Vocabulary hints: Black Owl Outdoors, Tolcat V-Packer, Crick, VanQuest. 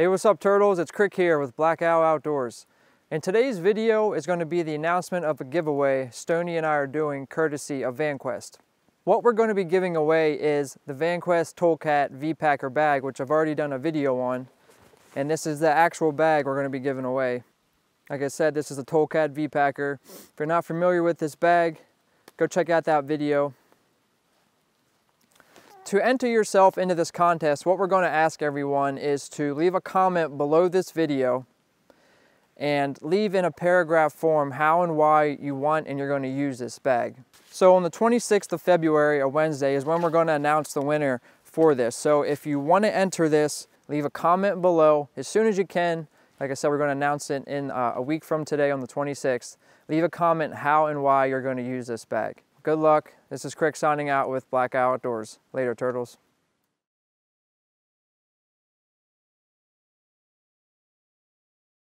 Hey, what's up turtles? It's Crick here with Black Owl Outdoors. And today's video is going to be the announcement of a giveaway Stoney and I are doing courtesy of VanQuest. What we're going to be giving away is the VanQuest Tolcat V-Packer bag, which I've already done a video on. And this is the actual bag we're going to be giving away. Like I said, this is the Tolcat V-Packer. If you're not familiar with this bag, go check out that video. To enter yourself into this contest, what we're going to ask everyone is to leave a comment below this video and leave in a paragraph form how and why you want and you're going to use this bag. So on the 26th of February, a Wednesday, is when we're going to announce the winner for this. So if you want to enter this, leave a comment below as soon as you can. Like I said, we're going to announce it in a week from today on the 26th. Leave a comment how and why you're going to use this bag. Good luck. This is Crick signing out with Black Owl Outdoors. Later, turtles.